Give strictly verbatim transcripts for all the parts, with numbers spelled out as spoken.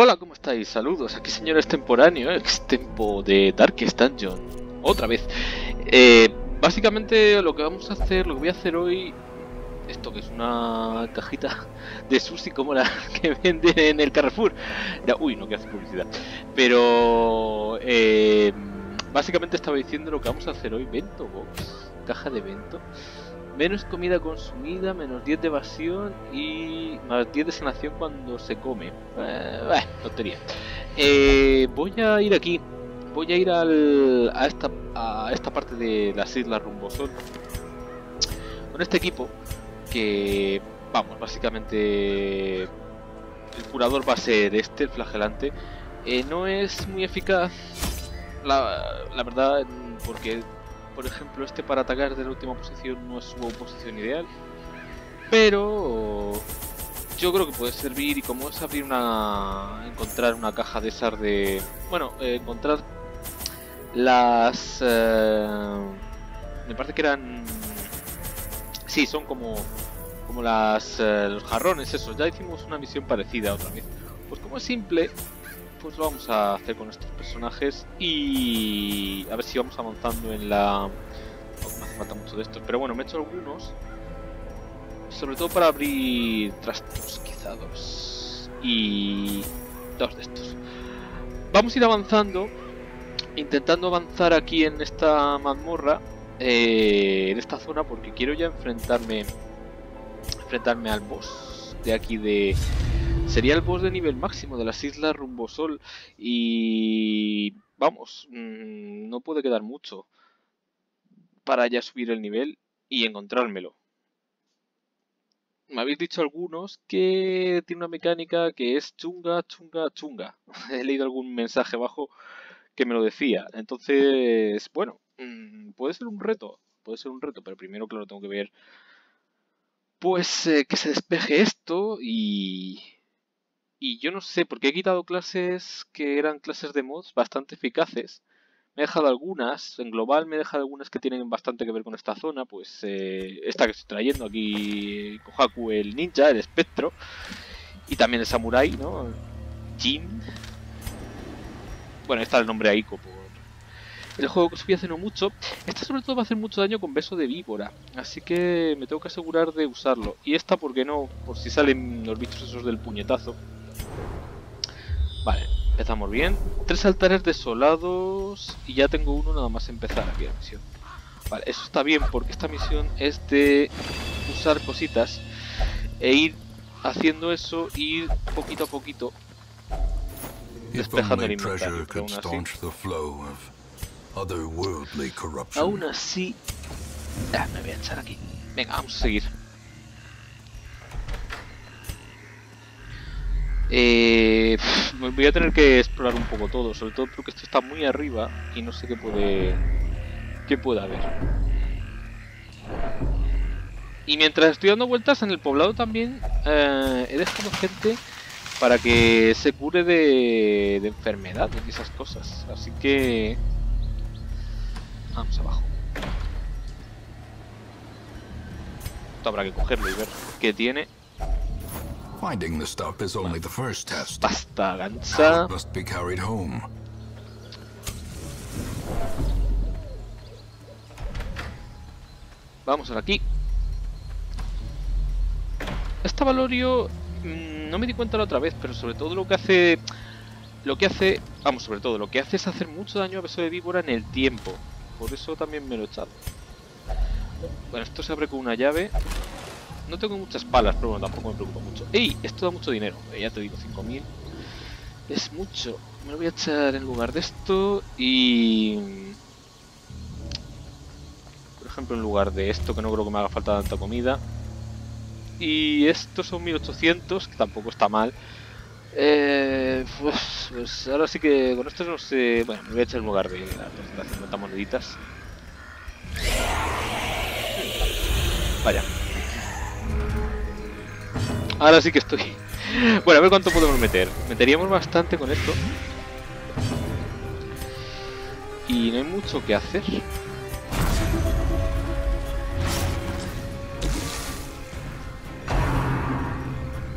Hola, ¿cómo estáis? Saludos, aquí señor Extemporáneo, extempo de Darkest Dungeon, otra vez. Eh, básicamente lo que vamos a hacer, lo que voy a hacer hoy, esto que es una cajita de sushi como la que venden en el Carrefour. Ya, uy, no quiero hacer publicidad. Pero eh, básicamente estaba diciendo lo que vamos a hacer hoy, Bento Box, caja de Bento. Menos comida consumida, menos diez de evasión y más diez de sanación cuando se come. Eh, bah, tontería. Eh, voy a ir aquí. Voy a ir al, a, esta, a esta parte de las Islas Rumbosol. Con este equipo que, vamos, básicamente el curador va a ser este, el flagelante. Eh, no es muy eficaz, la, la verdad, porque... Por ejemplo, este para atacar de la última posición no es su posición ideal, pero yo creo que puede servir. Y como es abrir una... encontrar una caja de esas de... Bueno, eh, encontrar las... Eh... me parece que eran... Sí, son como como las eh, los jarrones esos. Ya hicimos una misión parecida otra vez. Pues como es simple, pues lo vamos a hacer con estos personajes y a ver si vamos avanzando en la... Oh, me hace falta mucho de estos, pero bueno, me he hecho algunos, sobre todo para abrir trastos quizados y dos de estos. Vamos a ir avanzando, intentando avanzar aquí en esta mazmorra, eh, en esta zona, porque quiero ya enfrentarme enfrentarme al boss de aquí de... Sería el boss de nivel máximo de las Islas Rumbosol y... Vamos, mmm, no puede quedar mucho para ya subir el nivel y encontrármelo. Me habéis dicho algunos que tiene una mecánica que es chunga, chunga, chunga. He leído algún mensaje abajo que me lo decía. Entonces, bueno, mmm, puede ser un reto, puede ser un reto, pero primero, claro, tengo que ver... Pues eh, que se despeje esto y... Y yo no sé, porque he quitado clases que eran clases de mods bastante eficaces. Me he dejado algunas, en global me he dejado algunas que tienen bastante que ver con esta zona. Pues eh, esta que estoy trayendo aquí, Kohaku, el ninja, el espectro. Y también el samurai, ¿no? Jin. Bueno, está el nombre Aiko por el juego que subí hace no mucho. Esta sobre todo va a hacer mucho daño con beso de víbora, así que me tengo que asegurar de usarlo. Y esta, ¿por qué no? Por si salen los bichos esos del puñetazo. Vale, empezamos bien. Tres altares desolados y ya tengo uno nada más empezar aquí la misión. Vale, eso está bien porque esta misión es de usar cositas e ir haciendo eso, ir poquito a poquito despejando el inventario. Aún así... Ah, me voy a echar aquí. Venga, vamos a seguir. Eh, pff, voy a tener que explorar un poco todo, sobre todo porque esto está muy arriba y no sé qué puede qué puede haber. Y mientras estoy dando vueltas en el poblado también eh, he dejado gente para que se cure de, de enfermedades y esas cosas, así que vamos abajo. Esto habrá que cogerlo y ver qué tiene. Finding the stuff is only the first test. Pasta gansa. It must be carried home. Vamos ahora aquí. Esta Valorio mmm, no me di cuenta la otra vez, pero sobre todo lo que hace, lo que hace, vamos, sobre todo lo que hace es hacer mucho daño a beso de víbora en el tiempo. Por eso también me lo he echado. Bueno, esto se abre con una llave. No tengo muchas palas, pero bueno, tampoco me preocupa mucho. ¡Ey! Esto da mucho dinero. Eh, ya te digo, cinco mil. Es mucho. Me lo voy a echar en lugar de esto y... Por ejemplo, en lugar de esto, que no creo que me haga falta tanta comida. Y estos son mil ochocientos, que tampoco está mal. Eh, pues, pues ahora sí que con estos no sé... Bueno, me voy a echar en lugar de las cincuenta moneditas. Vaya. Ahora sí que estoy... Bueno, a ver cuánto podemos meter. Meteríamos bastante con esto. Y no hay mucho que hacer.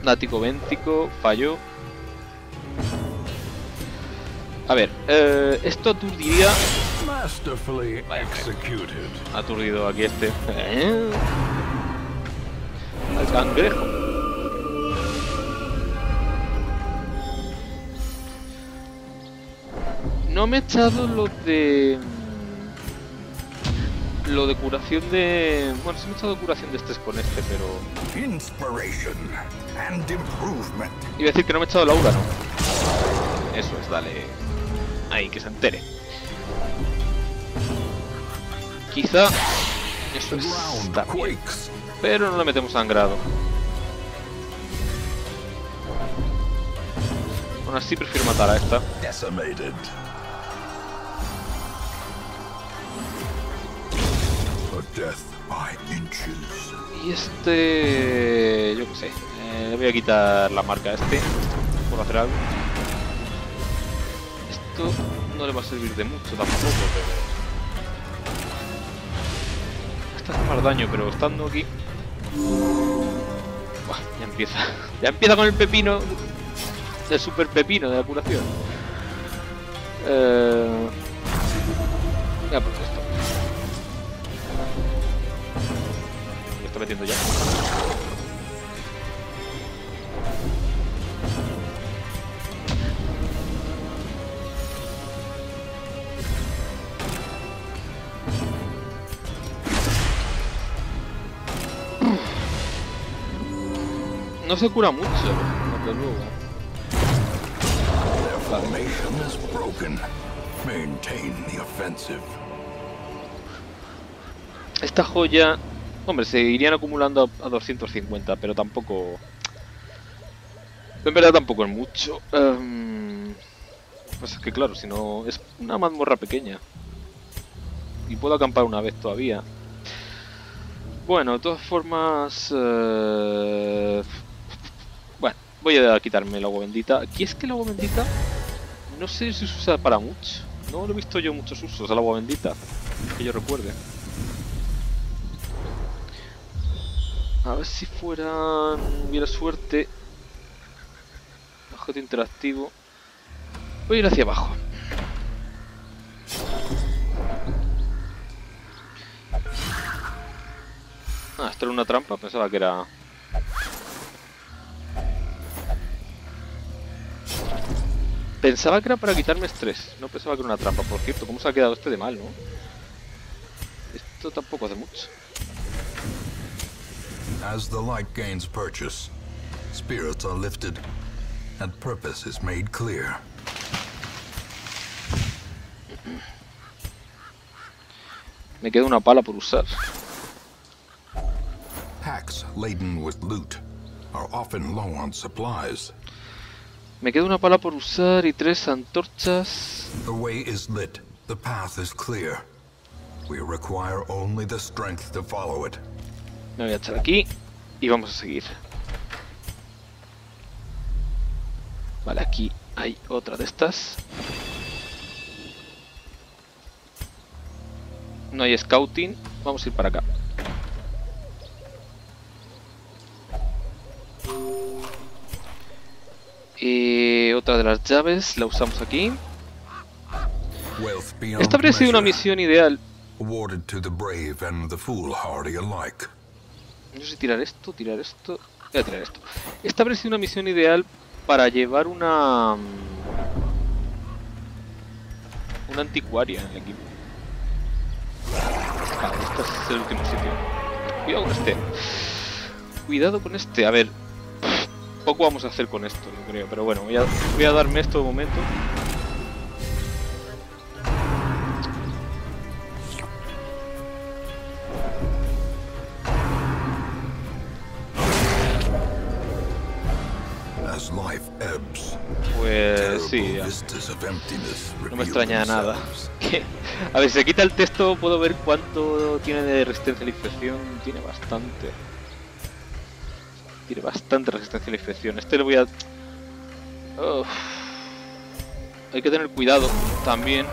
Nático Véntico, falló. A ver, eh, esto aturdiría... Vale, aturdido aquí este. ¿Eh? Al cangrejo. No me he echado lo de... Lo de curación de... Bueno, sí me he echado curación de estrés con este, pero... Iba a decir que no me he echado la aura, ¿no? Eso es, dale. Ahí, que se entere. Quizá... Eso es... También. Pero no le metemos sangrado. Aún así prefiero matar a esta. Y este... Yo qué sé. Eh, le voy a quitar la marca a este. Por hacer algo. Esto no le va a servir de mucho tampoco, pero... Esta hace más daño, pero estando aquí... Buah, ya empieza. Ya empieza con el pepino. El super pepino de la curación. Eh... Ya, pues esto. Me está metiendo ya. No se cura mucho, desde luego. Esta joya... Hombre, se irían acumulando a doscientos cincuenta, pero tampoco... En verdad tampoco es mucho. Um... Pues es que claro, si no... Es una mazmorra pequeña. Y puedo acampar una vez todavía. Bueno, de todas formas... Uh... Bueno, voy a quitarme el agua bendita. ¿Qué es que el agua bendita? No sé si se usa para mucho. No lo he visto yo muchos usos al agua bendita. Que yo recuerde. A ver si fuera... Hubiera suerte. Objeto interactivo. Voy a ir hacia abajo. Ah, esto era una trampa. Pensaba que era... Pensaba que era para quitarme estrés. No pensaba que era una trampa. Por cierto, ¿cómo se ha quedado este de mal, no? Esto tampoco hace mucho. As the light gains purchase, spirits are lifted and purpose is made clear. Me queda una pala por usar. Packs laden with loot are often low on supplies. Me queda una pala por usar y tres antorchas. The way is lit, the path is clear. We require only the strength to follow it. Me voy a echar aquí y vamos a seguir. Vale, aquí hay otra de estas. No hay scouting, vamos a ir para acá. Y otra de las llaves, la usamos aquí. Esta habría sido una misión ideal. No sé si tirar esto, tirar esto... Voy a tirar esto. Esta habría sido una misión ideal para llevar una... Una anticuaria en el equipo. Vale, este es el último sitio. Cuidado con este. Cuidado con este, a ver... Poco vamos a hacer con esto, yo creo, pero bueno, voy a, voy a darme esto de momento. Pues sí, ya. No me extraña nada. A ver, si se quita el texto puedo ver cuánto tiene de resistencia a la infección. Tiene bastante. Tiene bastante resistencia a la infección. Este lo voy a... Uf. Hay que tener cuidado también.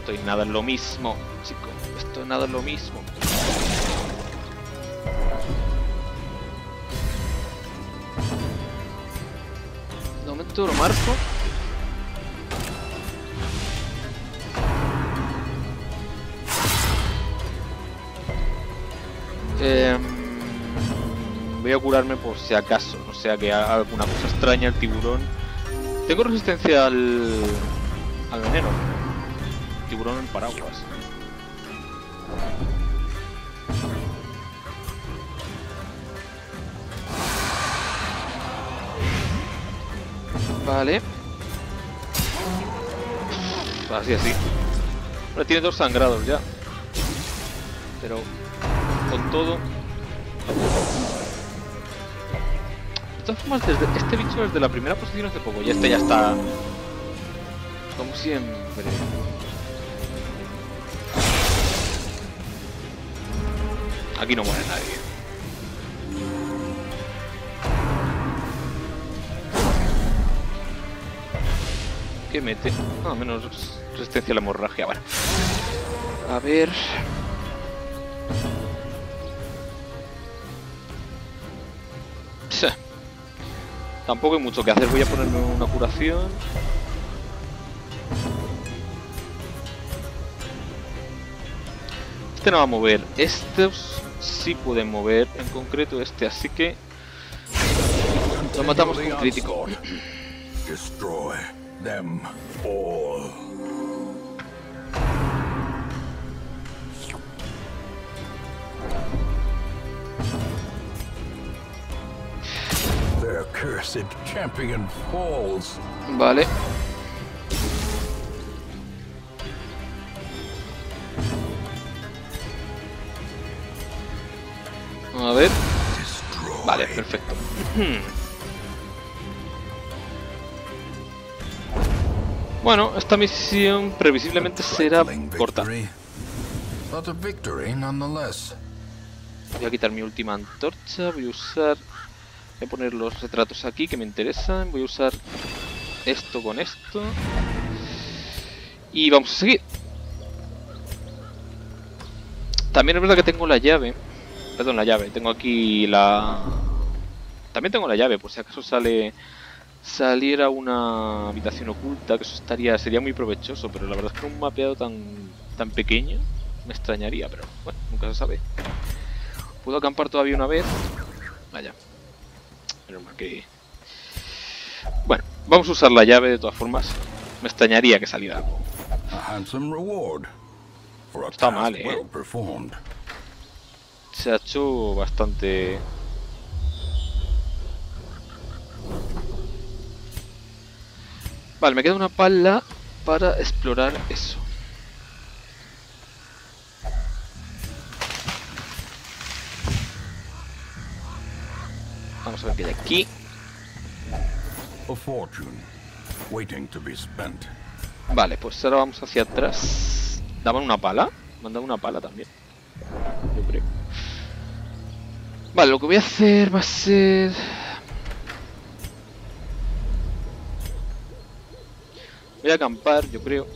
Esto nada es lo mismo, chicos. Esto nada es lo mismo. de bromarzo. Eh, voy a curarme por si acaso, o sea que haga alguna cosa extraña el tiburón. Tengo resistencia al, al veneno. Tiburón en paraguas. Vale. Así, así. Ahora tiene dos sangrados ya. Pero con todo. De todas formas, desde este bicho desde la primera posición hace poco. Y este ya está. Como siempre. Aquí no muere nadie. ¿Qué mete? Ah, menos resistencia a la hemorragia, vale. A ver. Tampoco hay mucho que hacer, voy a ponerme una curación. Este no va a mover, estos sí pueden mover, en concreto este, así que lo matamos con crítico. Destroy them all. Their cursed champion falls. Vale. A ver. Vale, perfecto. Bueno, esta misión previsiblemente será corta. Voy a quitar mi última antorcha, voy a usar... Voy a poner los retratos aquí que me interesan, voy a usar esto con esto. Y vamos a seguir. También es verdad que tengo la llave. Perdón, la llave, tengo aquí la... También tengo la llave, por si acaso sale... Saliera una habitación oculta, que eso estaría, sería muy provechoso, pero la verdad es que un mapeado tan, tan pequeño me extrañaría, pero bueno, nunca se sabe. ¿Puedo acampar todavía una vez? Vaya. Pero más que... Bueno, vamos a usar la llave de todas formas. Me extrañaría que saliera algo. Está mal, eh. Se ha hecho bastante... Vale, me queda una pala para explorar eso. Vamos a ver qué hay aquí. Vale, pues ahora vamos hacia atrás. ¿Daban una pala? Me han dado una pala también. Yo creo. Vale, lo que voy a hacer va a ser... Voy a acampar, yo creo.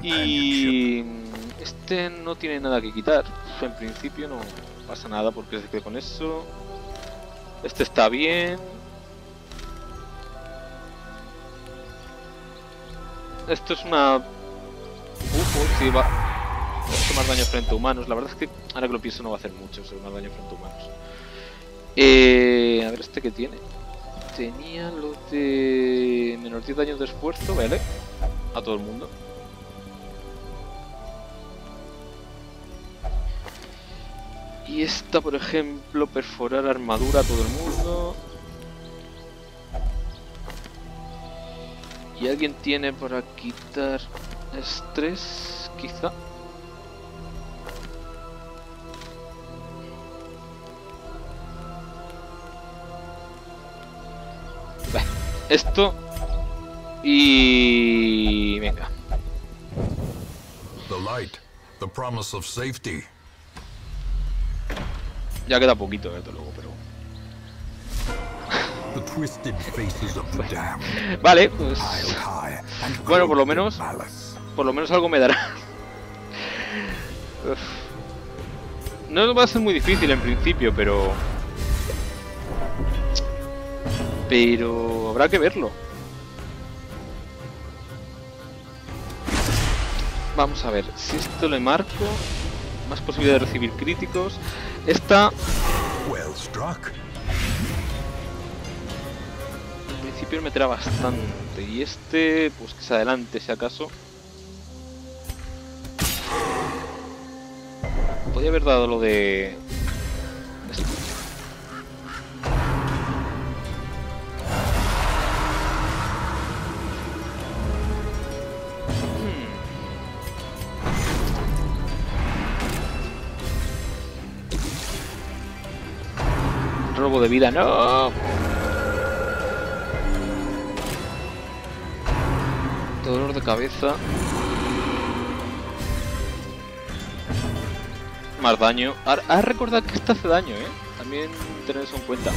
Y este no tiene nada que quitar. En principio no pasa nada porque se quede con eso. Este está bien. Esto es una... Bufo, sí, va a tomar daño frente a humanos. La verdad es que ahora que lo pienso no va a hacer mucho, se va a tomar daño frente a humanos. Eh, a ver este que tiene. Tenía lo de... Menos diez daños de esfuerzo, vale. A todo el mundo. Y esta, por ejemplo, perforar armadura a todo el mundo. Y alguien tiene para quitar estrés, quizá. Esto y venga. The light, the promise of safety. Ya queda poquito, desde luego, pero. The twisted faces of the dam. Vale, pues. Bueno, por lo menos, por lo menos algo me dará. No lo va a ser muy difícil en principio, pero... Pero... habrá que verlo. Vamos a ver, si esto le marco... Más posibilidad de recibir críticos. Esta... Well struck. En principio meterá bastante. Y este... pues que se adelante si acaso. Podría haber dado lo de... Hmm. Robo de vida, no. Dolor de cabeza. Más daño. Ahora recordad que esta hace daño, ¿eh? También tened eso en cuenta.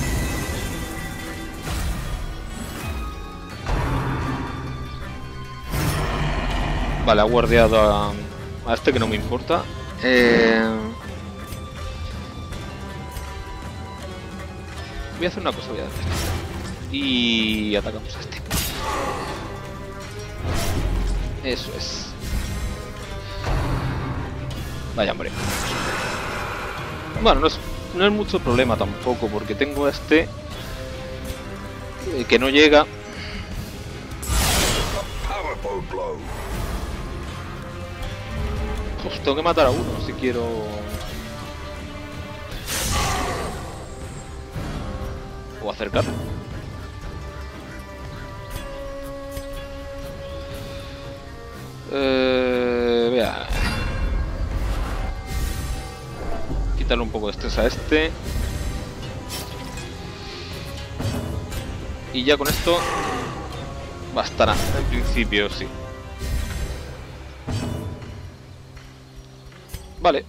Vale, ha guardeado a, a este que no me importa. Eh... Voy a hacer una cosa, voy a hacer esto. Y atacamos a este. Eso es. Vaya, hombre. Bueno, no es, no es mucho problema tampoco, porque tengo este eh, que no llega. Pues tengo que matar a uno si quiero... O acercarlo. Eh... Vea... Darle un poco de estrés a este. Y ya con esto bastará, en principio, sí. Vale.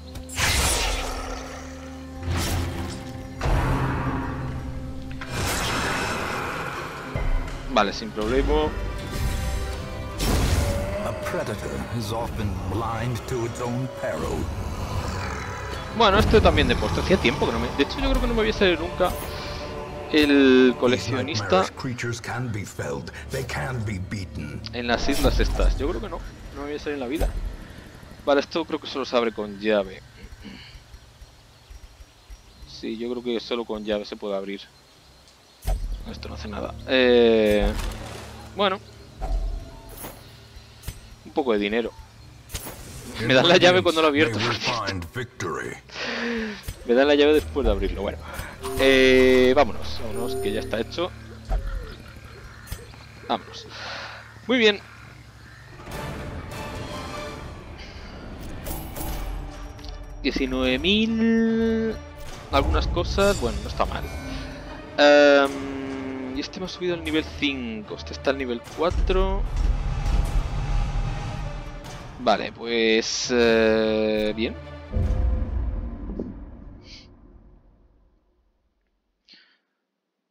Vale, sin problema. Bueno, esto también de postre. Hacía tiempo que no me... De hecho, yo creo que no me había salido nunca el coleccionista en las islas estas. Yo creo que no. No me había salido en la vida. Vale, esto creo que solo se abre con llave. Sí, yo creo que solo con llave se puede abrir. Esto no hace nada. Eh... Bueno. Un poco de dinero. Me dan la llave cuando lo abierto. Me dan la llave después de abrirlo. Bueno, eh, vámonos, vámonos, que ya está hecho. Vamos. Muy bien. diecinueve mil... Algunas cosas, bueno, no está mal. Um, y este me ha subido al nivel cinco. Este está al nivel cuatro. Vale, pues... Eh, bien.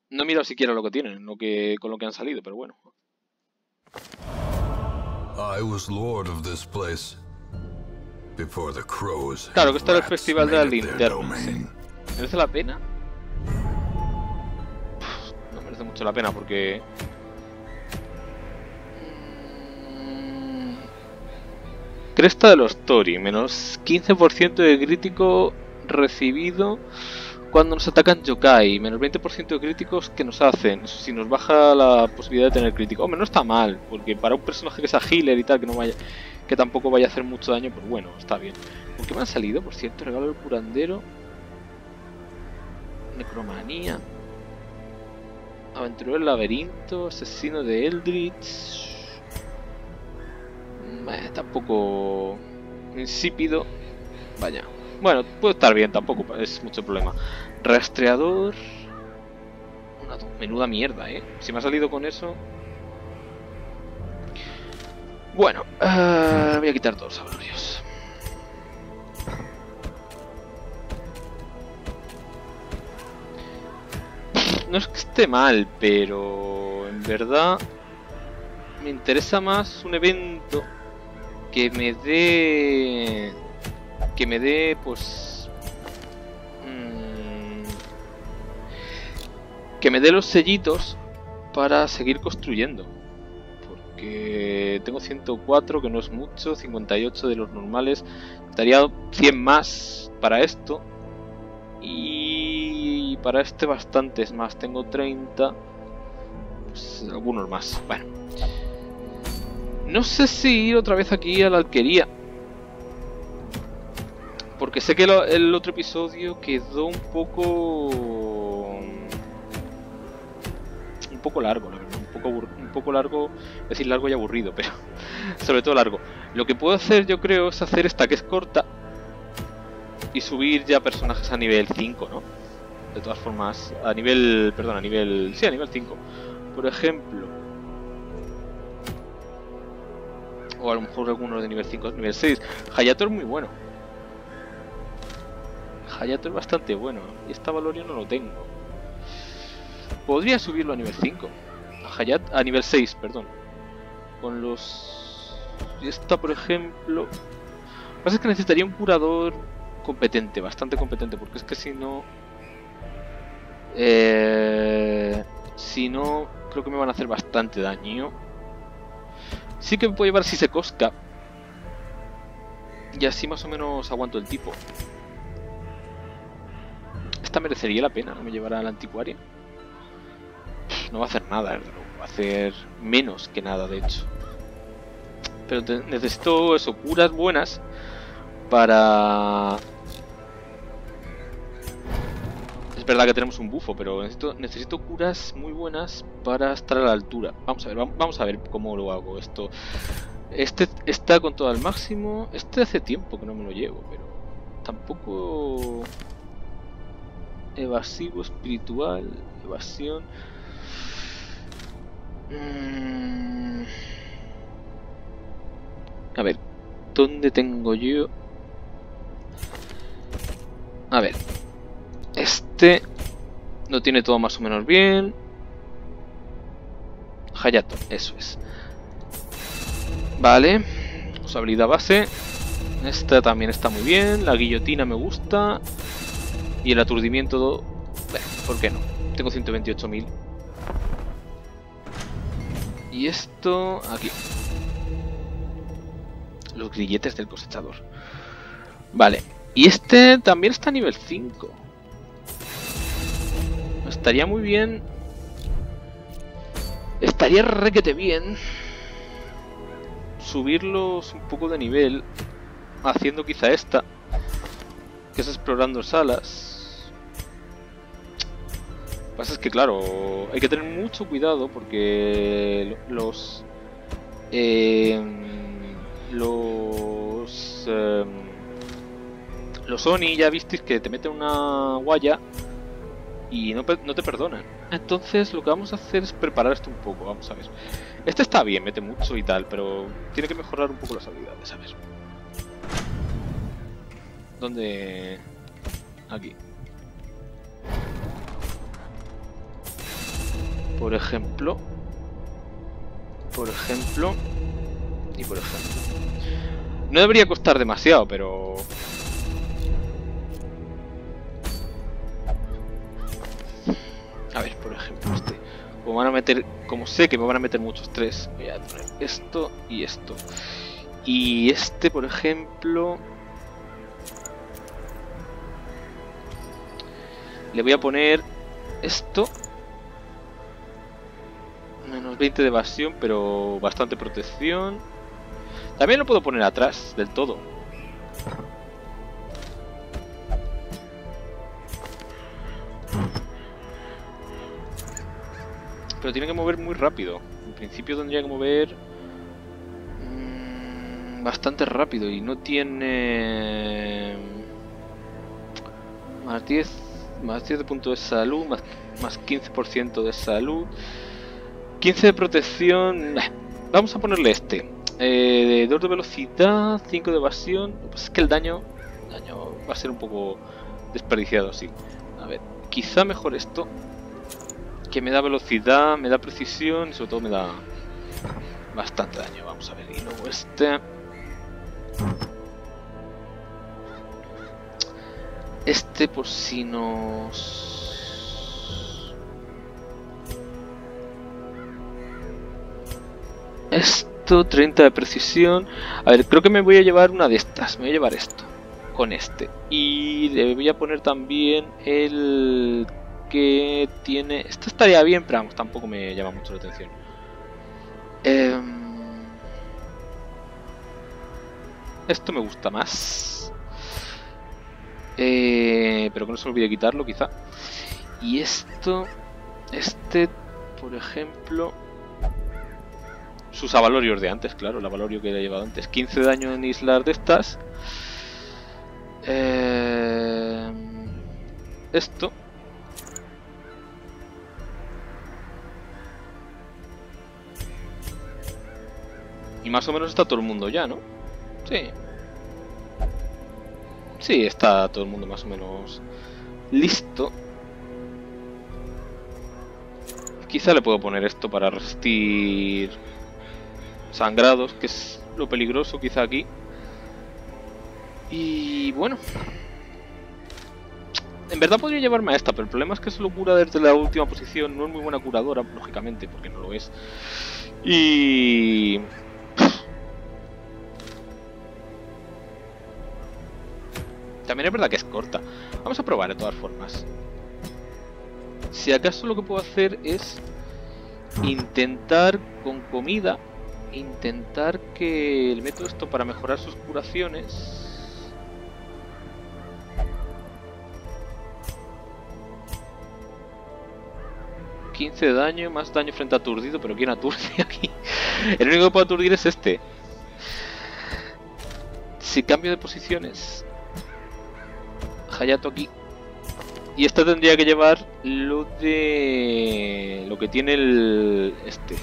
No he mirado siquiera lo que tienen, lo que, con lo que han salido, pero bueno. Claro que está el festival de la linterna. Sí. ¿Merece la pena? Pff, no merece mucho la pena porque... Cresta de los Tori, menos quince por ciento de crítico recibido cuando nos atacan yokai, menos veinte por ciento de críticos que nos hacen, eso sí, nos baja la posibilidad de tener crítico. Hombre, no está mal, porque para un personaje que sea healer y tal, que no vaya, que tampoco vaya a hacer mucho daño, pues bueno, está bien. ¿Por qué me han salido, por cierto? Regalo del curandero, necromanía, aventurero del laberinto, asesino de Eldritch... Eh, tampoco insípido, vaya, bueno, puede estar bien, tampoco es mucho problema. Rastreador, una menuda mierda, eh. Si me ha salido con eso, bueno, uh, voy a quitar todos los Valorios. No es que esté mal, pero en verdad me interesa más un evento que me dé que me dé pues que me dé los sellitos para seguir construyendo. Porque tengo ciento cuatro, que no es mucho, cincuenta y ocho de los normales. Estaría cien más para esto. Y para este bastantes más. Tengo treinta. Pues algunos más. Bueno. No sé si ir otra vez aquí a la alquería. Porque sé que el otro episodio quedó un poco... Un poco largo, la verdad. Un poco, un poco largo, es decir, largo y aburrido, pero sobre todo largo. Lo que puedo hacer, yo creo, es hacer esta que es corta y subir ya personajes a nivel cinco, ¿no? De todas formas, a nivel... Perdón, a nivel... Sí, a nivel cinco. Por ejemplo... O a lo mejor algunos de nivel cinco, de nivel seis. Hayato es muy bueno. Hayato es bastante bueno. Y esta Valorio no lo tengo. Podría subirlo a nivel cinco. A, Hayato, a nivel seis, perdón. Con los... Esta, por ejemplo... Lo que pasa es que necesitaría un curador competente. Bastante competente. Porque es que si no... Eh... Si no... Creo que me van a hacer bastante daño. Sí que me puedo llevar si se cosca. Y así más o menos aguanto el tipo. Esta merecería la pena, no me llevará a la anticuaria. No va a hacer nada, va a hacer menos que nada, de hecho. Pero necesito eso, curas buenas para... Es verdad que tenemos un bufo, pero necesito, necesito curas muy buenas para estar a la altura. Vamos a ver, vamos a ver cómo lo hago esto. Este está con todo al máximo. Este hace tiempo que no me lo llevo, pero tampoco... Evasivo, espiritual, evasión. Mm. A ver, ¿dónde tengo yo? A ver, este lo tiene todo más o menos bien. Hayato, eso es. Vale, su habilidad base. Esta también está muy bien. La guillotina me gusta. Y el aturdimiento... Bueno, ¿por qué no? Tengo ciento veintiocho mil. Y esto... Aquí. Los grilletes del cosechador. Vale. Y este también está a nivel cinco. Estaría muy bien... Estaría requete bien... Subirlos un poco de nivel. Haciendo quizá esta. Que es explorando salas. Lo que pasa es que, claro, hay que tener mucho cuidado porque los eh, los eh, los Oni, ya visteis que te meten una guaya y no, no te perdonan. Entonces lo que vamos a hacer es preparar esto un poco. Vamos a ver, este está bien, mete mucho y tal, pero tiene que mejorar un poco las habilidades. A ver, ¿dónde? Aquí. Por ejemplo, por ejemplo, y por ejemplo. No debería costar demasiado, pero... A ver, por ejemplo, este. Como van a meter, como sé que me van a meter muchos tres, voy a poner esto y esto. Y este, por ejemplo... Le voy a poner esto. Menos veinte de evasión, pero bastante protección. También lo puedo poner atrás del todo. Pero tiene que mover muy rápido. En principio tendría que mover mmm, bastante rápido y no tiene... Más diez, más diez de punto de salud, más, más quince por ciento de salud. quince de protección. Vamos a ponerle este. Eh, dos de velocidad, cinco de evasión. Pues es que el daño, daño va a ser un poco desperdiciado, sí. A ver, quizá mejor esto. Que me da velocidad, me da precisión y sobre todo me da bastante daño. Vamos a ver, y luego este. Este por si nos... Esto, treinta de precisión. A ver, creo que me voy a llevar una de estas. Me voy a llevar esto, con este. Y le voy a poner también el que tiene... Esto estaría bien, pero vamos, tampoco me llama mucho la atención. Eh... Esto me gusta más. Eh... Pero que no se me olvide quitarlo, quizá. Y esto... Este, por ejemplo... Sus avalorios de antes, claro, el avalorio que le he llevado antes. quince daño en islas de estas. Eh... Esto. Y más o menos está todo el mundo ya, ¿no? Sí. Sí, está todo el mundo más o menos listo. Quizá le puedo poner esto para resistir sangrados, que es lo peligroso quizá aquí. Y bueno, en verdad podría llevarme a esta, pero el problema es que solo cura desde la última posición. No es muy buena curadora, lógicamente, porque no lo es. Y... también es verdad que es corta. Vamos a probar de todas formas. Si acaso lo que puedo hacer es intentar con comida, intentar que le meto esto para mejorar sus curaciones. quince de daño, más daño frente a aturdido, pero ¿quién aturde aquí? El único que puedo aturdir es este. Si cambio de posiciones, Hayato aquí. Y esta tendría que llevar lo de... lo que tiene el... este... el...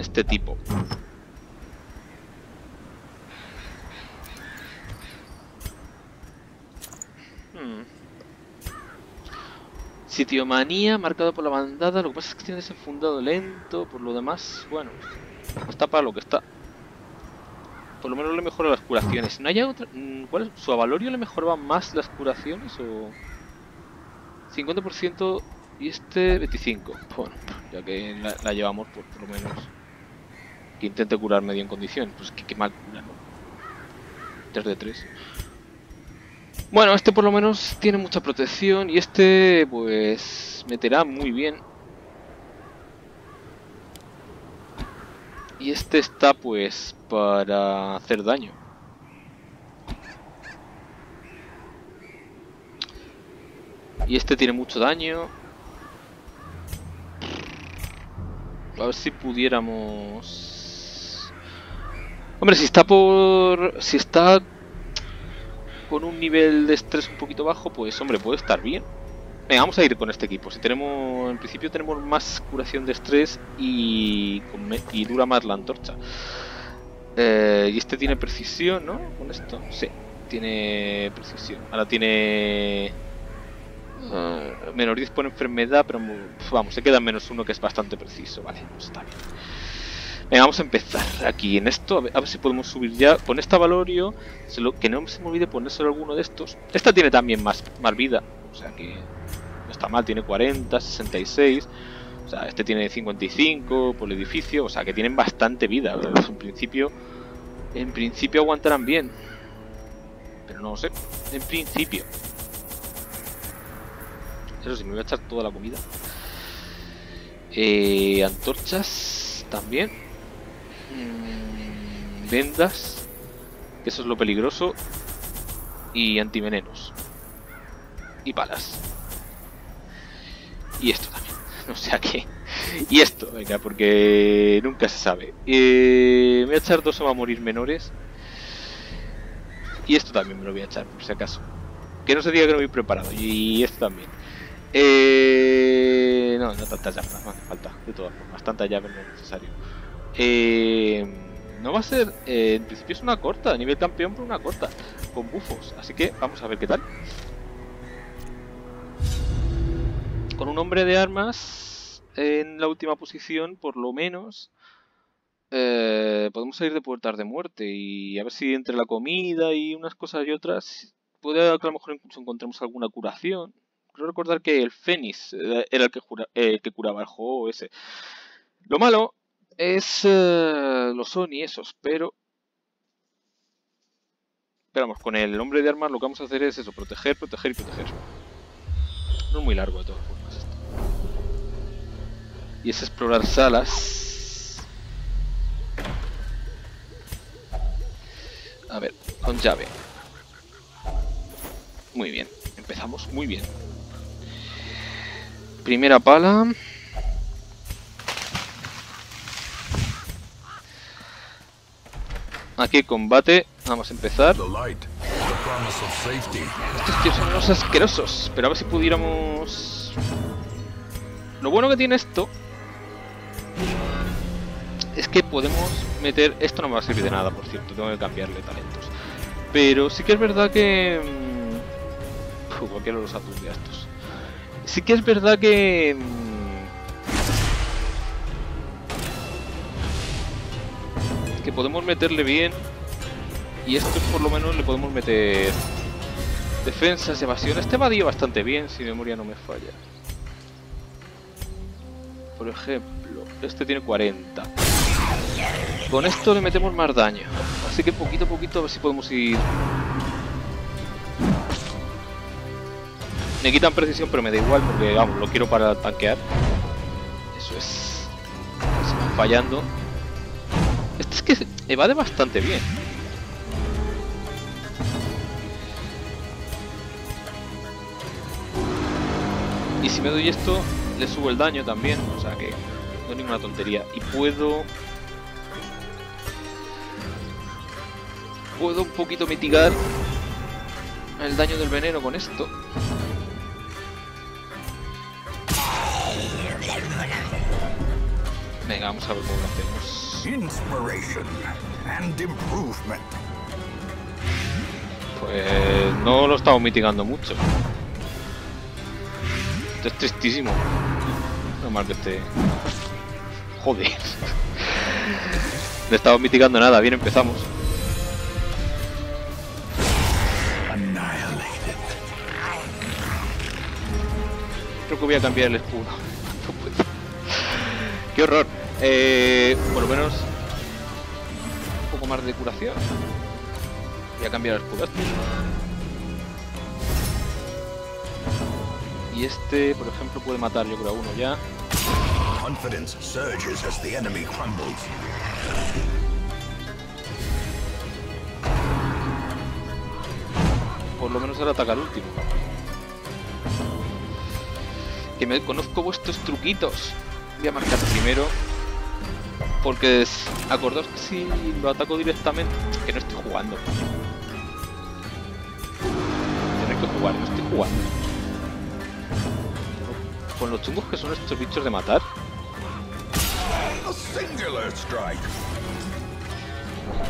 este tipo. Hmm. Sitiomanía, marcado por la bandada. Lo que pasa es que tiene ese fundado lento. Por lo demás, bueno, está para lo que está. Por lo menos le mejora las curaciones. ¿No hay otra? ¿Cuál es? ¿Su avalorio le mejoraba más las curaciones o...? cincuenta por ciento y este veinticinco por ciento. Bueno, ya que la, la llevamos, pues por lo menos que intente curar medio en condiciones. Pues que, que mal cura, ¿no? tres de tres. Bueno, este por lo menos tiene mucha protección y este pues meterá muy bien. Y este está pues para hacer daño. Y este tiene mucho daño. A ver si pudiéramos... Hombre, si está por... si está con un nivel de estrés un poquito bajo, pues hombre, puede estar bien. Venga, vamos a ir con este equipo. Si tenemos, en principio tenemos más curación de estrés y, y dura más la antorcha. Eh, y este tiene precisión, ¿no? Con esto, sí, tiene precisión. Ahora tiene uh, menos diez por enfermedad, pero vamos, se queda menos uno, que es bastante preciso. Vale, pues está bien. Venga, vamos a empezar aquí en esto, a ver, a ver si podemos subir ya con este valorio. Se lo, que no se me olvide ponérselo alguno de estos. Esta tiene también más, más vida, o sea que no está mal, tiene cuarenta, sesenta y seis, o sea, este tiene cincuenta y cinco por el edificio, o sea que tienen bastante vida, ¿verdad? En principio, en principio aguantarán bien, pero no lo sé, en principio. Eso sí, me voy a echar toda la comida. Eh, antorchas también. Mm, vendas, que eso es lo peligroso, y antivenenos y palas y esto también, o sea que y esto, venga, porque nunca se sabe. Eh, me voy a echar dos Omamoris menores y esto también me lo voy a echar por si acaso, que no se diga que no voy preparado. Y esto también. Eh, no, no tantas llaves, no hace falta, de todas formas, tantas llaves no es necesario. Eh, no va a ser, eh, en principio es una corta, nivel campeón por una corta, con bufos, así que vamos a ver qué tal. Con un hombre de armas en la última posición, por lo menos, eh, podemos salir de puertas de muerte y a ver si entre la comida y unas cosas y otras, puede que a lo mejor incluso encontremos alguna curación, Creo recordar que el Fénix era el que, jura, eh, el que curaba el juego ese. Lo malo es eh, los Oni esos, pero... Esperamos, con el hombre de armas lo que vamos a hacer es eso, proteger, proteger y proteger. No es muy largo de todas formas esto. Y es explorar salas. A ver, con llave. Muy bien, empezamos muy bien. Primera pala. Aquí combate, vamos a empezar. Estos tíos son unos asquerosos, pero a ver si pudiéramos... Lo bueno que tiene esto es que podemos meter... Esto no me va a servir de nada, por cierto, tengo que cambiarle talentos. Pero sí que es verdad que... Uf, cualquiera los aturde a estos. Sí que es verdad que... Que podemos meterle bien. Y esto por lo menos le podemos meter defensas, evasión. Este va bastante bien, si memoria no me falla. Por ejemplo, este tiene cuarenta. Con esto le metemos más daño. Así que poquito a poquito a ver si podemos ir... Me quitan precisión, pero me da igual porque vamos, lo quiero para tanquear. Eso es. Se van fallando. Este es que evade bastante bien. Y si me doy esto, le subo el daño también. O sea que no es ninguna tontería. Y puedo... Puedo un poquito mitigar el daño del veneno con esto. Venga, vamos a ver cómo lo hacemos. Inspiration and improvement. Pues no lo estamos mitigando mucho. Esto es tristísimo. No mal que esté. Joder. No estamos mitigando nada, bien empezamos. Creo que voy a cambiar el escudo. No puedo. ¡Qué horror! Eh, por lo menos un poco más de curación. Voy a cambiar el escudo. Y este, por ejemplo, puede matar yo creo a uno ya. Confidence surges as the enemy crumbles. Por lo menos ahora ataca al último. Que me conozco vuestros truquitos. Voy a marcar primero. Porque acordaos que si lo ataco directamente, que no estoy jugando. Tener que jugar, no estoy jugando. Con los chungos que son estos bichos de matar.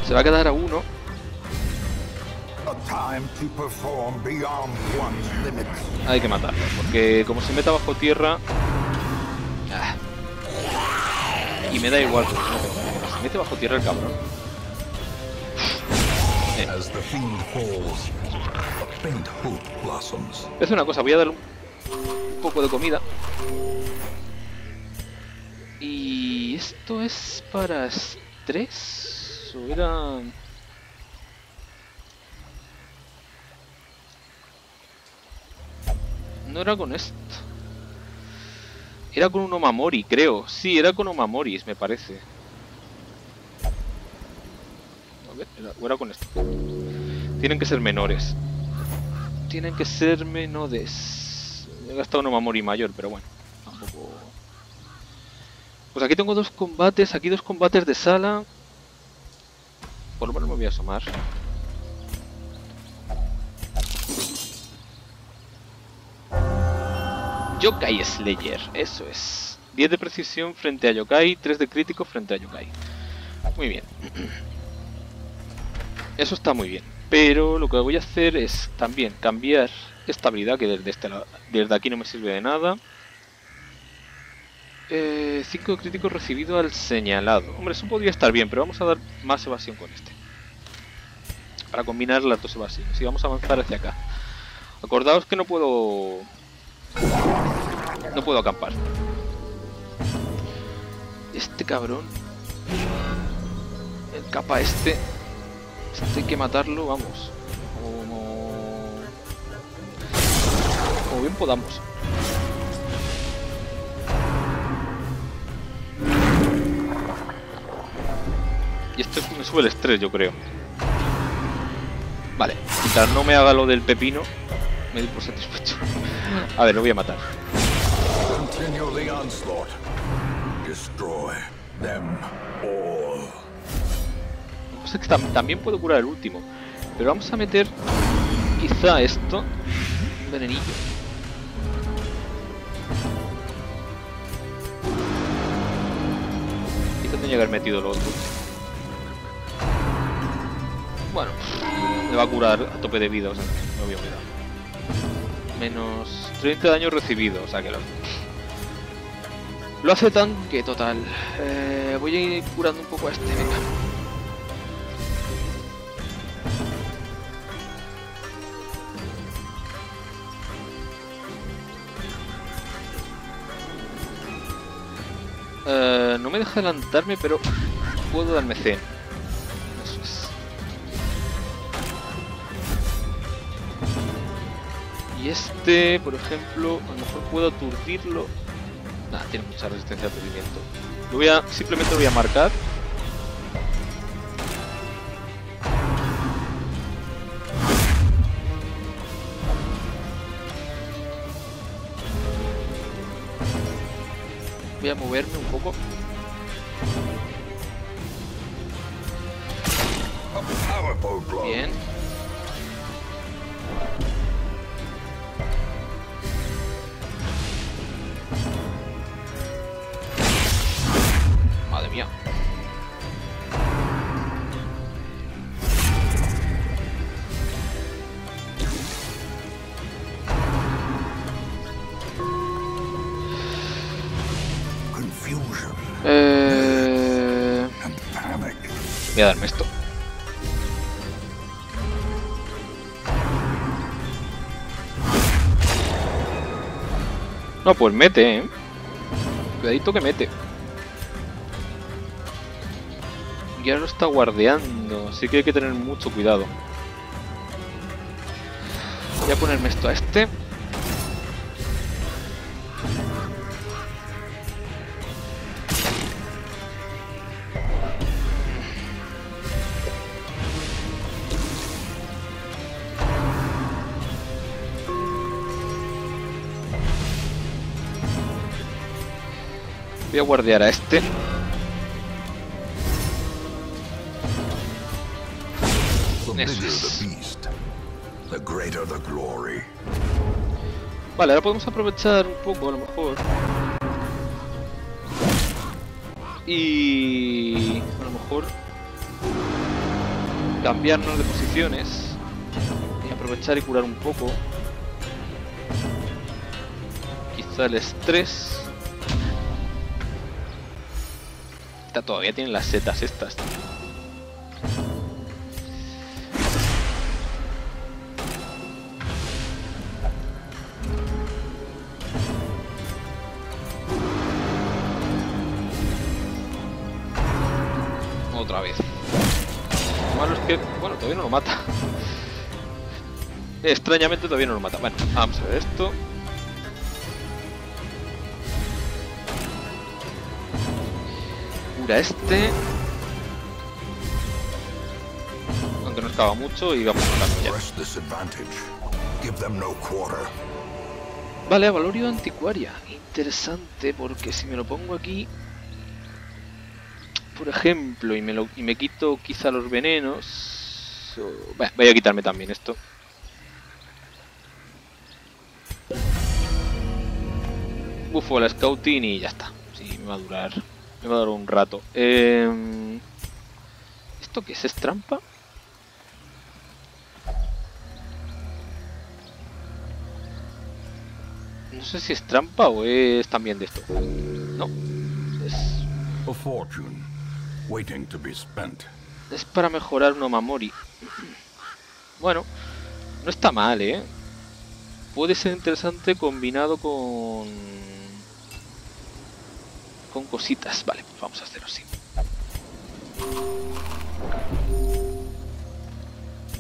Se va a quedar a uno. Hay que matarlo, porque como se meta bajo tierra... Ah. Y me da igual, no, se mete bajo tierra el cabrón. Eh. Es una cosa, voy a darle un poco de comida. Y esto es para estrés. O era... No era con esto. Era con un Omamori, creo. Sí, era con Omamoris, me parece. A ver, era, o era con esto. Tienen que ser menores. Tienen que ser menores. He gastado un Omamori mayor, pero bueno. Tampoco... Pues aquí tengo dos combates. Aquí dos combates de sala. Por lo menos me voy a asomar. Yokai Slayer, eso es. diez de precisión frente a Yokai, tres de crítico frente a Yokai. Muy bien. Eso está muy bien. Pero lo que voy a hacer es también cambiar esta habilidad que desde, este lado, desde aquí no me sirve de nada. Eh, cinco críticos recibido al señalado. Hombre, eso podría estar bien, pero vamos a dar más evasión con este. Para combinar las dos evasiones. Y vamos a avanzar hacia acá. Acordaos que no puedo... No puedo acampar. Este cabrón. El capa este. Este hay que matarlo, vamos. Como... Como bien podamos. Y esto me sube el estrés, yo creo. Vale, mientras no me haga lo del pepino, me doy por satisfecho. A ver, lo voy a matar. Lo que pasa es que también puedo curar el último. Pero vamos a meter quizá esto. Un venenillo. Quizá tenía que haber metido lo otro. Bueno, me va a curar a tope de vida, o sea, no voy a cuidar. Menos treinta daños recibidos, o sea que lo... Lo hace tan que total. Eh, voy a ir curando un poco a este, venga. Eh, no me deja adelantarme, pero puedo darme C. Y este, por ejemplo, a lo mejor puedo aturdirlo. Nada, tiene mucha resistencia al aturdimiento. Lo voy a, simplemente lo voy a marcar. Voy a moverme un poco. Bien. Voy a darme esto. No, pues mete, ¿eh? Cuidadito que mete. Y ahora lo está guardeando, así que hay que tener mucho cuidado. Voy a ponerme esto a este. Voy a guardear a este. Eso es. Vale, ahora podemos aprovechar un poco, a lo mejor. Y... a lo mejor... cambiarnos de posiciones. Y aprovechar y curar un poco. Quizá el estrés... Todavía tienen las setas estas. Otra vez. Lo malo es que... bueno, todavía no lo mata. Extrañamente todavía no lo mata. Bueno, vamos a ver esto. Este, aunque nos caga mucho, y vamos a la milla. Vale, Valorio anticuaria, interesante, porque si me lo pongo aquí, por ejemplo, y me lo y me quito quizá los venenos, o... bueno, voy a quitarme también esto. Bufo la scouting y ya está. Sí, me va a durar. Me va a dar un rato. Eh... ¿Esto qué es? ¿Es trampa? No sé si es trampa o es también de esto. No. Es... es para mejorar un Omamori. Bueno, no está mal, ¿eh? puede ser interesante combinado con con cositas. Vale, pues vamos a hacerlo así.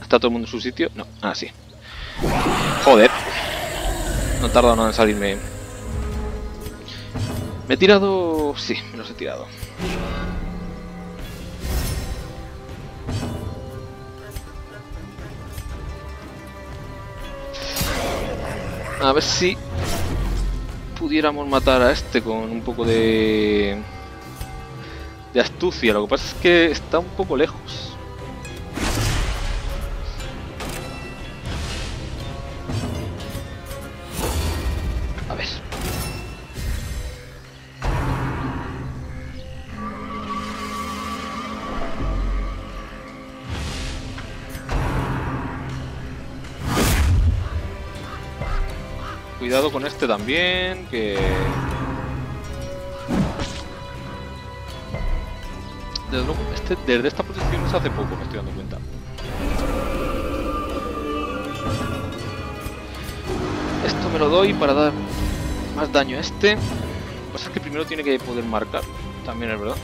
¿Está todo el mundo en su sitio? No, ah, sí. Joder, no he tardado nada en salirme. ¿Me he tirado? Sí, me los he tirado. A ver si pudiéramos matar a este con un poco de de astucia. Lo que pasa es que está un poco lejos. A ver. Cuidado con este también, que... Desde, luego, este, desde esta posición es hace poco, me estoy dando cuenta. Esto me lo doy para dar más daño a este. Lo que pasa es que primero tiene que poder marcar, también es verdad.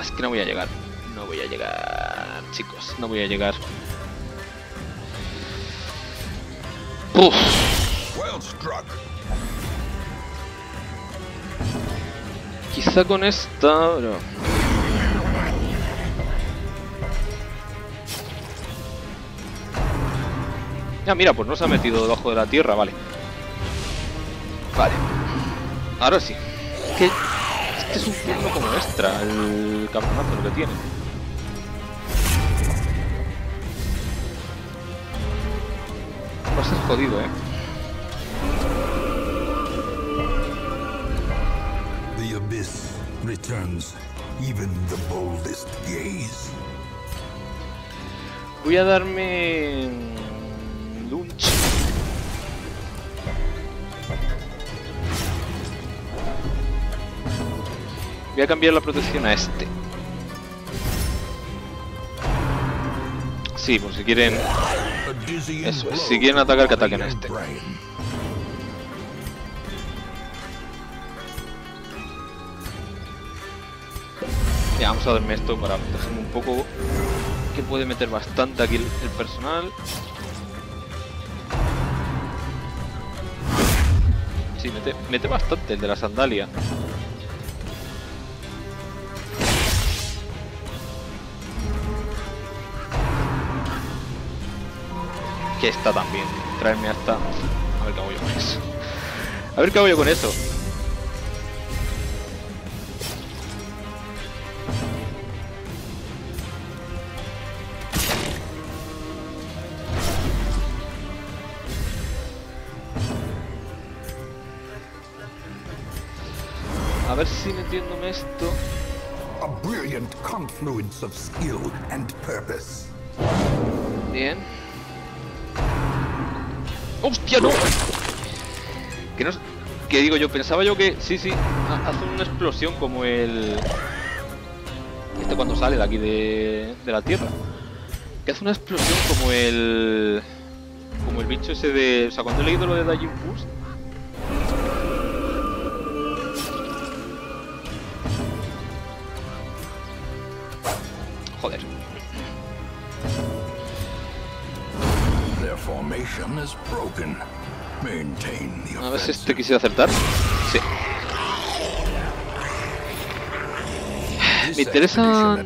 Es que no voy a llegar, no voy a llegar, chicos, no voy a llegar. Uf. Quizá con esta... No. Ah, mira, pues no se ha metido debajo de la tierra, vale. Vale. Ahora sí. ¿Qué? Es que es un juego como extra el campeonato que tiene. Va a ser jodido, eh. The abyss returns, even the boldest gaze. Voy a darme lunch. Voy a cambiar la protección a este. Sí, por si quieren. Eso es, si quieren atacar, que ataquen a este. Ya, vamos a darme esto para protegerme un poco, que puede meter bastante aquí el, el personal. Sí, mete, mete bastante el de la sandalia. Esta también, traerme hasta... A ver qué hago yo con eso. A ver qué hago yo con eso. A ver si metiéndome esto... A brilliant confluence of skill and purpose. Bien. ¡Hostia, no! Que no... Que digo yo, pensaba yo que... Sí, sí, hace una explosión como el... Este cuando sale de aquí de, de la tierra. Que hace una explosión como el... Como el bicho ese de... O sea, cuando he leído lo de Dajin Boost... Joder. A ver si este quisiera acertar. Sí. Me interesa.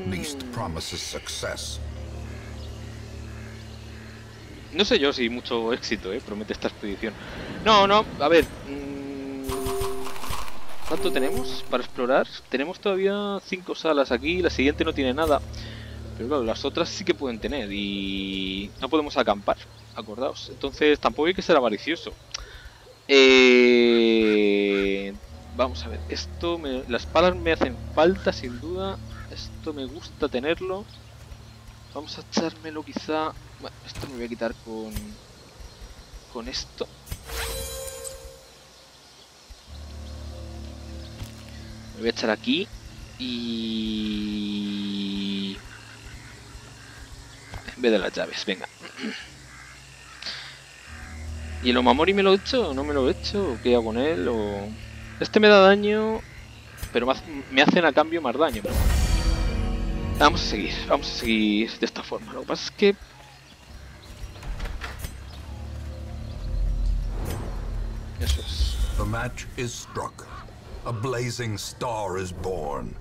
No sé yo si mucho éxito, eh, promete esta expedición. No, no, a ver. ¿Cuánto tenemos para explorar? Tenemos todavía cinco salas aquí. La siguiente no tiene nada. Pero claro, las otras sí que pueden tener y no podemos acampar, acordaos. Entonces tampoco hay que ser avaricioso. Eh... Vamos a ver, esto me... las palas me hacen falta sin duda. Esto me gusta tenerlo. Vamos a echármelo quizá... Bueno, esto me voy a quitar con... Con esto. Me voy a echar aquí. Y... en vez de las llaves, venga. ¿Y el Omamori me lo he hecho o no me lo he hecho? ¿O qué hago con él? O... este me da daño, pero me hacen a cambio más daño. Pero bueno. Vamos a seguir, vamos a seguir de esta forma. Lo que pasa es que... eso es. The match is struck. A blazing star is born.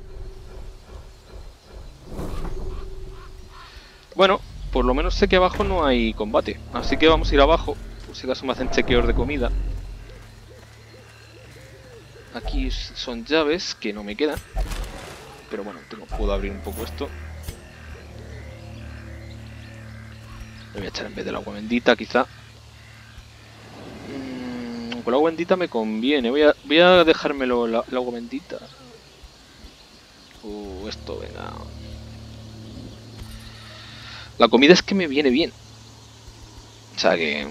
Bueno, por lo menos sé que abajo no hay combate, así que vamos a ir abajo, por si acaso me hacen chequeos de comida. Aquí son llaves que no me quedan, pero bueno, tengo, puedo abrir un poco esto. Lo voy a echar en vez del agua bendita, quizá. Con la agua bendita me conviene, voy a, voy a dejármelo la, la agua bendita. Uh, esto, venga. La comida es que me viene bien. O sea que...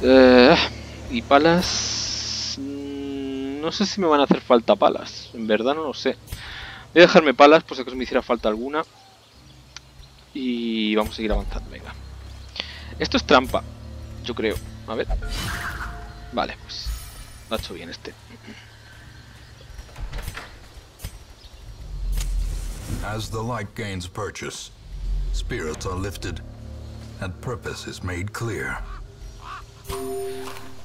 Eh, y palas... no sé si me van a hacer falta palas, en verdad no lo sé. Voy a dejarme palas por si acaso me hiciera falta alguna. Y vamos a seguir avanzando, venga. Esto es trampa, yo creo. A ver. Vale, pues lo ha hecho bien este. As the light gains purchase, spirits are lifted and purpose is made clear.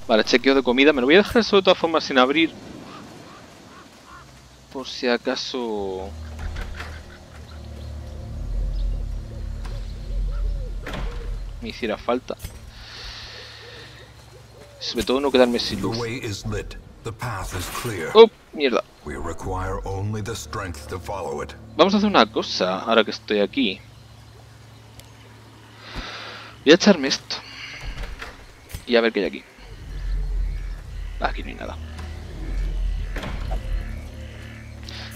Vale, chequeo de comida. Me lo voy a dejar sobre de todas formas sin abrir. Por si acaso... me hiciera falta. Sobre todo no quedarme sin luz. Oh, mierda. Vamos a hacer una cosa ahora que estoy aquí. Voy a echarme esto. Y a ver qué hay aquí. Aquí no hay nada.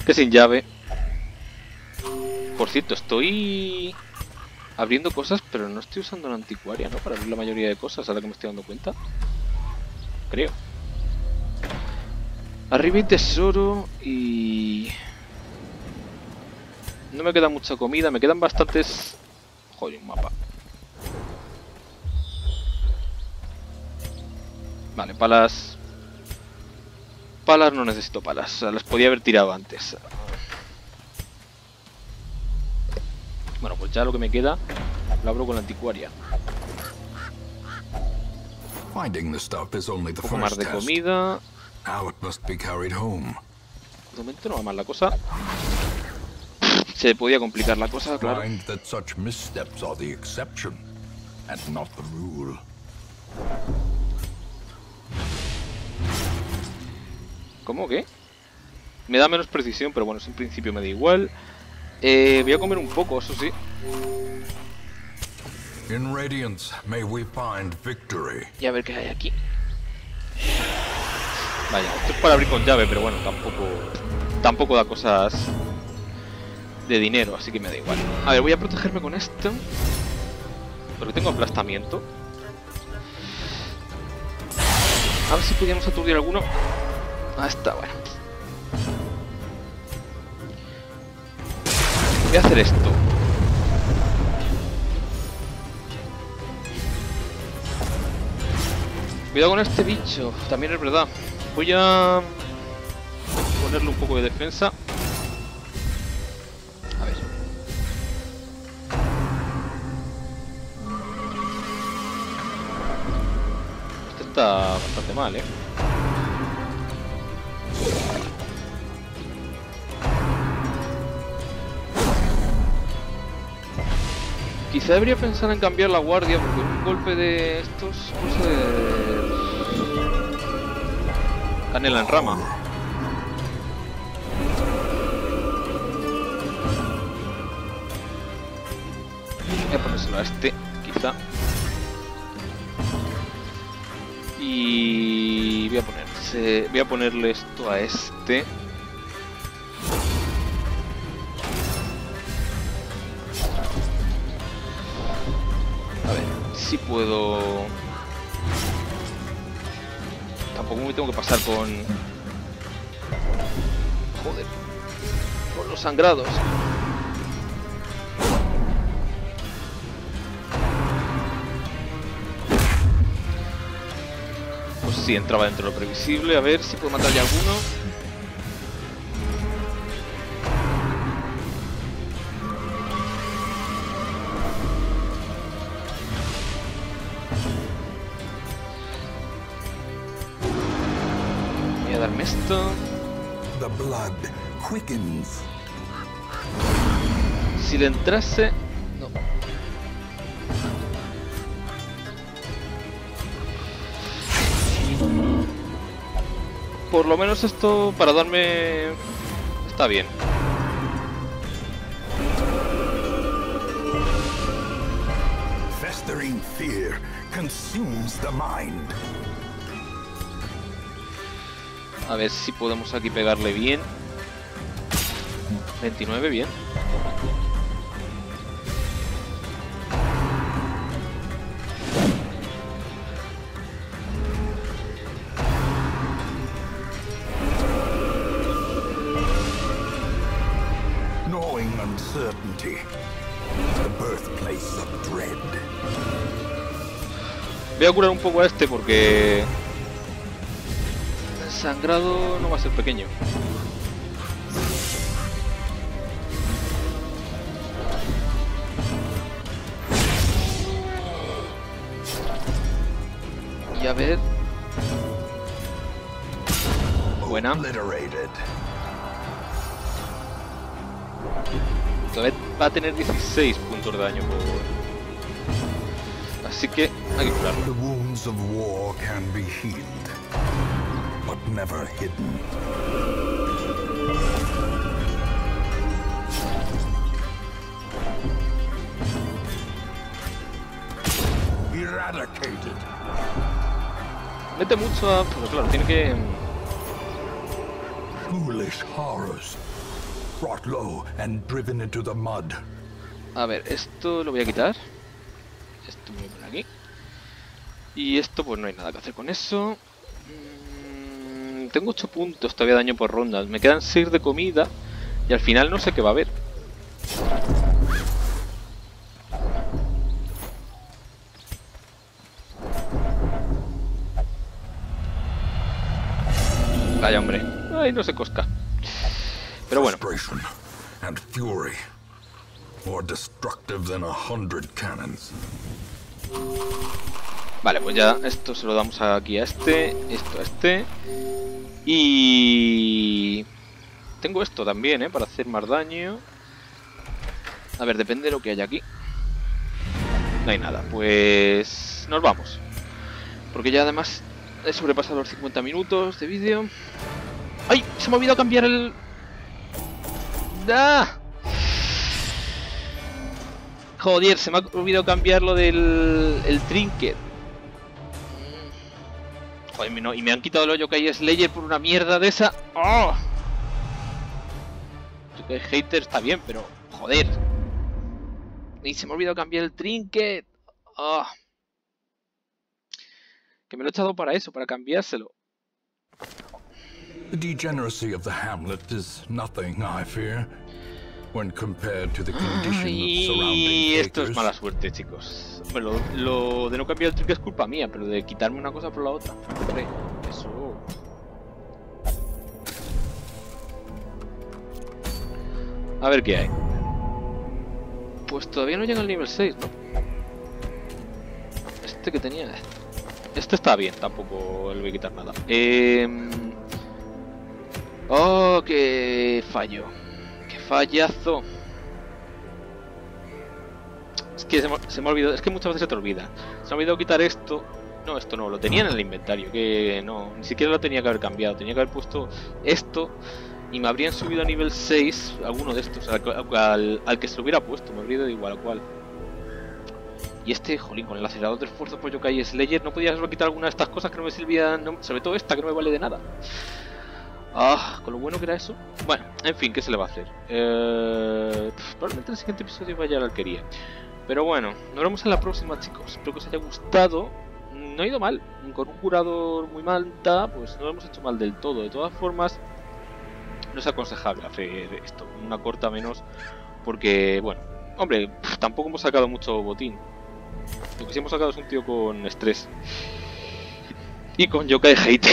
Que sin llave. Por cierto, estoy... abriendo cosas, pero no estoy usando la anticuaria, ¿no? Para abrir la mayoría de cosas, ahora que me estoy dando cuenta. Creo. Arriba hay tesoro y... no me queda mucha comida, me quedan bastantes... joder, un mapa. Vale, palas... palas no necesito palas, o sea, las podía haber tirado antes. Bueno, pues ya lo que me queda lo abro con la anticuaria. Un poco más de comida. De momento no va mal la cosa. Se podía complicar la cosa, claro. ¿Cómo que? Me da menos precisión, pero bueno, en principio me da igual. Eh, voy a comer un poco, eso sí. Y a ver qué hay aquí. Vaya, esto es para abrir con llave, pero bueno, tampoco... tampoco da cosas de dinero, así que me da igual. A ver, voy a protegerme con esto, porque tengo aplastamiento. A ver si pudiéramos aturdir alguno. Ah, está bueno. Voy a hacer esto. Cuidado con este bicho, también es verdad. Voy a ponerle un poco de defensa. A ver. Este está bastante mal, eh. Quizá debería pensar en cambiar la guardia, porque un golpe de estos... no sé... canela en rama. Voy a ponérselo a este, quizá. Y... voy a ponerse... voy a ponerle esto a este. Si puedo Tampoco me tengo que pasar con... Joder. Con los sangrados. Pues sí, entraba dentro de lo previsible. A ver si puedo matar ya alguno. Voy a darme esto. Si le entrase... No. Por lo menos esto para darme... Está bien. Festering fear consumes the mind. A ver si podemos aquí pegarle bien. veintinueve, bien. Gnawing uncertainty, the birthplace of dread. Voy a curar un poco a este porque el sangrado no va a ser pequeño. Y a ver... Buena. Todavía va a tener dieciséis puntos de daño por... Así que hay que curarlo. Mete mucho a... Pero claro, tiene que... A ver, esto lo voy a quitar. Esto me voy a poner aquí. Y esto pues no hay nada que hacer con eso. Mm, tengo ocho puntos todavía de daño por ronda. Me quedan seis de comida. Y al final no sé qué va a haber. Vaya hombre, ay, no se cosca. Pero bueno. Vale, pues ya esto se lo damos aquí a este, esto a este. Y... Tengo esto también, ¿eh? Para hacer más daño. A ver, depende de lo que haya aquí. No hay nada, pues... Nos vamos. Porque ya además... He sobrepasado los cincuenta minutos de vídeo. ¡Ay! Se me ha olvidado cambiar el... ¡Ah! Joder, se me ha olvidado cambiar lo del... El trinket. Joder, no, y me han quitado el Yokai Slayer por una mierda de esa. ¡Oh! Yokai Hater está bien, pero... Joder. Y se me ha olvidado cambiar el trinket. ¡Oh! Que me lo he echado para eso, para cambiárselo. The degeneracy of the hamlet is nothing, I fear, when compared to the condition of surrounding. Esto es mala suerte, chicos. Bueno, lo, lo de no cambiar el truque es culpa mía, pero de quitarme una cosa por la otra, hombre, eso. A ver qué hay. Pues todavía no llega al nivel seis, ¿no? Este que tenía. Este está bien, tampoco le voy a quitar nada. Eh... Oh, qué fallo. Qué fallazo. Es que se me, se me ha olvidado, es que muchas veces se te olvida. Se me ha olvidado quitar esto. No, esto no, lo tenía en el inventario. Que no, ni siquiera lo tenía que haber cambiado. Tenía que haber puesto esto. Y me habrían subido a nivel seis alguno de estos. Al, al, al que se lo hubiera puesto, me olvido de igual a cual. Y este, jolín, con el acelerador de esfuerzo por Yokai Slayer no podía solo quitar alguna de estas cosas que no me servían, no, sobre todo esta que no me vale de nada. Ah, con lo bueno que era eso. Bueno, en fin, ¿qué se le va a hacer? Eh, probablemente el siguiente episodio vaya a la alquería. Pero bueno, nos vemos en la próxima, chicos. Espero que os haya gustado. no ha ido mal. Con un curador muy malta, pues no lo hemos hecho mal del todo. De todas formas, no es aconsejable hacer esto, una corta menos, porque, bueno, hombre, tampoco hemos sacado mucho botín. Lo que sí hemos sacado es un tío con estrés y con yokai hater.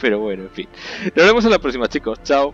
Pero bueno, en fin. Nos vemos en la próxima, chicos. Chao.